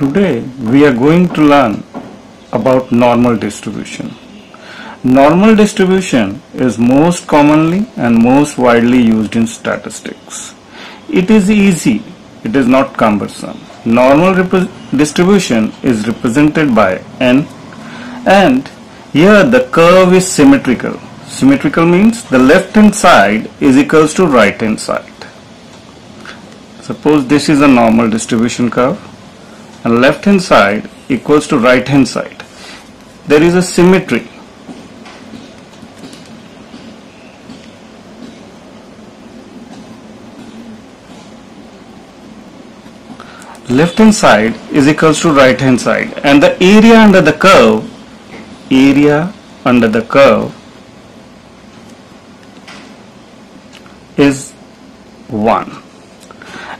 Today we are going to learn about normal distribution. Normal distribution is most commonly and most widely used in statistics. It is easy, it is not cumbersome. Normal distribution is represented by n, and here the curve is symmetrical. Symmetrical means the left hand side is equals to right hand side. Suppose this is a normal distribution curve and left hand side equals to right hand side. There is a symmetry. Left hand side is equals to right hand side, and the area under the curve is 1,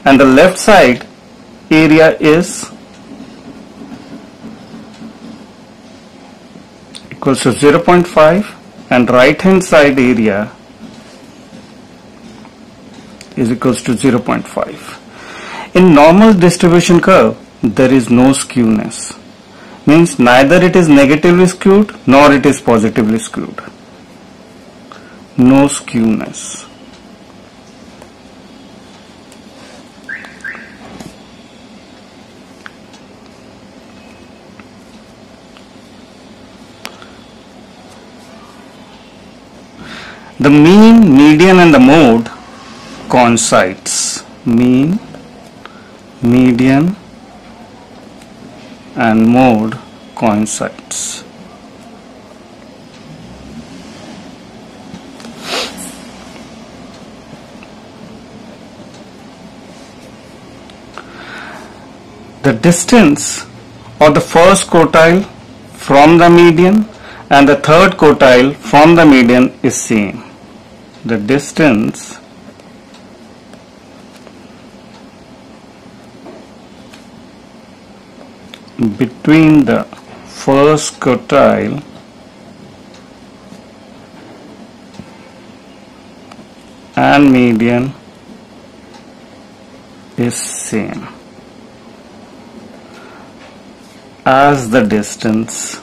and the left side area is equals to 0.5 and right hand side area is equals to 0.5. In normal distribution curve, there is no skewness. Means neither it is negatively skewed nor it is positively skewed. No skewness. The mean, median and the mode coincides. Mean, median and mode coincides. The distance of the first quartile from the median and the third quartile from the median is same. The distance between the first quartile and median is same as the distance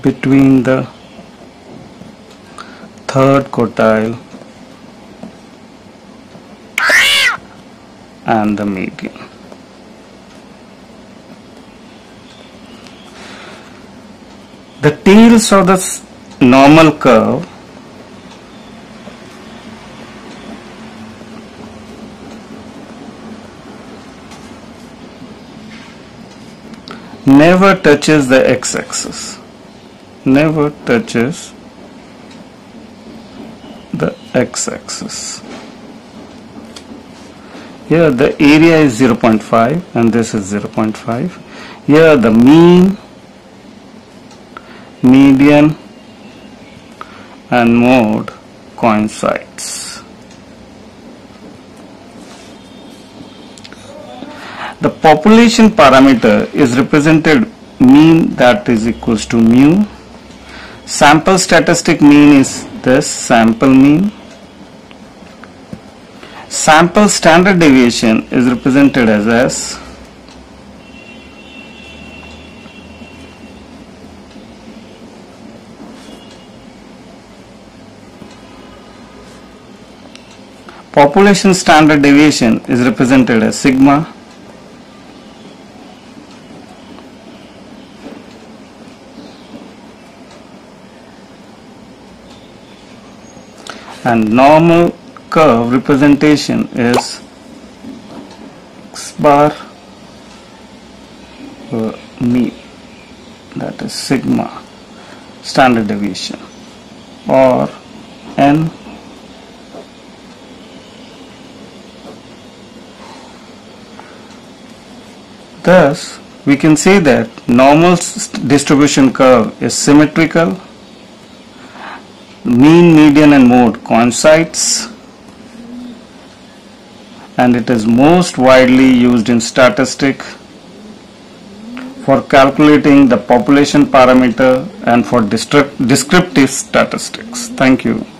between the third quartile and the median. The tails of the normal curve never touches the x-axis. Never touches the x-axis. Here the area is 0.5 and this is 0.5. Here the mean, median and mode coincides. The population parameter is represented mean, that is equals to mu. Sample statistic mean is this, sample mean. Sample standard deviation is represented as S. Population standard deviation is represented as sigma. And normal curve representation is x bar mu, that is sigma standard deviation, or n . Thus we can say that normal distribution curve is symmetrical, mean, median and mode coincides, and it is most widely used in statistics for calculating the population parameter and for descriptive statistics. Thank you.